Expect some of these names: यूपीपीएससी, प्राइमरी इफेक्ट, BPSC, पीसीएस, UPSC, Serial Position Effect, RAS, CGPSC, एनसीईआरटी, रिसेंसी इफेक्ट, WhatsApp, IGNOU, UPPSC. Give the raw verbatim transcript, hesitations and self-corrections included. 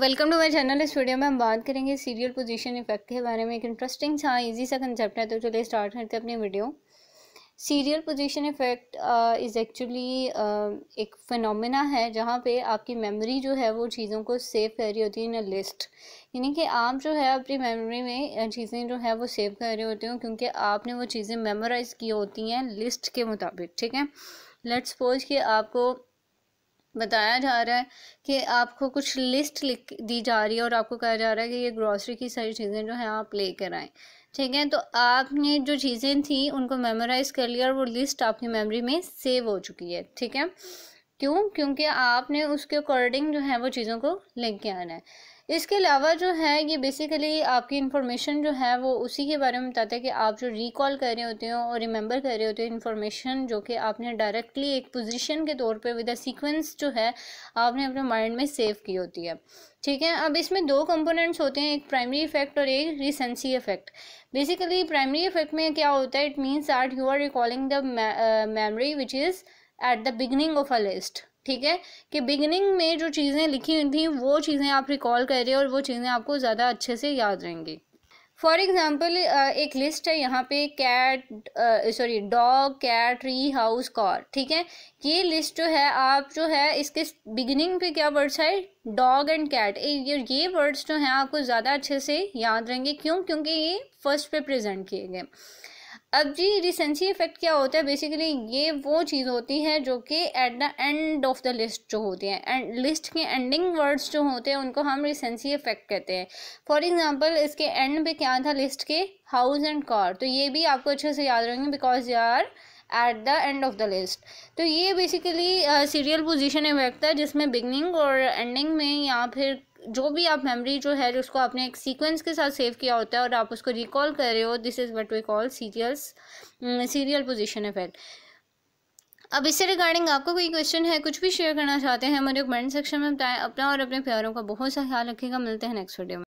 Welcome to my channel. इस video में हम बात करेंगे सीरियल पोजीशन इफेक्ट के बारे में। एक इंटरेस्टिंग सा इजी सा कंसेप्ट है, तो चलिए स्टार्ट करते हैं अपनी video. Serial position effect is actually एक फिनोमेना है जहाँ पे आपकी मेमोरी जो है वो चीज़ों को सेव कर रही होती है इन अ लिस्ट, यानी कि आप जो है अपनी मेमोरी में चीज़ें जो है वो सेव कर रहे होते हो क्योंकि आपने वो चीज़ें मेमोराइज की होती हैं लिस्ट के मुताबिक। ठीक है, लेट्स सपोज कि आपको बताया जा रहा है कि आपको कुछ लिस्ट लिख दी जा रही है और आपको कहा जा रहा है कि ये ग्रॉसरी की सारी चीज़ें जो हैं आप लेकर आएँ। ठीक है, तो आपने जो चीज़ें थी उनको मेमोराइज़ कर लिया और वो लिस्ट आपकी मेमोरी में सेव हो चुकी है। ठीक है, क्यों? क्योंकि आपने उसके अकॉर्डिंग जो है वो चीज़ों को लेके आना है। इसके अलावा जो है ये बेसिकली आपकी इन्फॉर्मेशन जो है वो उसी के बारे में बताता है कि आप जो रिकॉल कर रहे होते हो और रिमेंबर कर रहे होते हो इन्फॉर्मेशन जो कि आपने डायरेक्टली एक पोजीशन के तौर पे विद अ सीक्वेंस जो है आपने अपने माइंड में सेव की होती है। ठीक है, अब इसमें दो कंपोनेंट्स होते हैं, एक प्राइमरी इफेक्ट और एक रिसेंसी इफेक्ट। Basically प्राइमरी इफेक्ट में क्या होता है, it means that you are recalling the memory which is at the beginning of a list. ठीक है, कि बिगिनिंग में जो चीज़ें लिखी हुई थी वो चीज़ें आप रिकॉल कर रहे हो और वो चीज़ें आपको ज़्यादा अच्छे से याद रहेंगी। फॉर एग्ज़ाम्पल एक लिस्ट है यहाँ पे cat sorry dog cat tree house car. ठीक है, ये लिस्ट जो है आप जो है इसके बिगिनिंग पे क्या वर्ड्स है, डॉग एंड कैट। ये वर्ड्स जो हैं आपको ज़्यादा अच्छे से याद रहेंगे, क्यों? क्योंकि ये फर्स्ट पे प्रेजेंट किए गए। अब जी रिसेंसी इफेक्ट क्या होता है, बेसिकली ये वो चीज़ होती है जो कि at the end of the list जो होती है, एंड लिस्ट के एंडिंग वर्ड्स जो होते हैं उनको हम रिसेंसी इफेक्ट कहते हैं। फॉर एग्जांपल इसके एंड पे क्या था लिस्ट के, हाउस एंड कार, तो ये भी आपको अच्छे से याद रहेंगे because they are at the end of the list. तो ये बेसिकली सीरियल पोजीशन इफेक्ट है जिसमें बिगनिंग और एंडिंग में या फिर जो भी आप मेमोरी जो है उसको आपने एक सीक्वेंस के साथ सेव किया होता है और आप उसको रिकॉल कर रहे हो। This is what we call serials serial position effect. अब इससे रिगार्डिंग आपको कोई क्वेश्चन है, कुछ भी शेयर करना चाहते हैं, हमारे कमेंट सेक्शन में बताएं। अपना और अपने प्यारों का बहुत सा ख्याल रखिएगा। मिलते हैं नेक्स्ट वीडियो में।